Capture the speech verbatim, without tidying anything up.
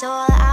soul. I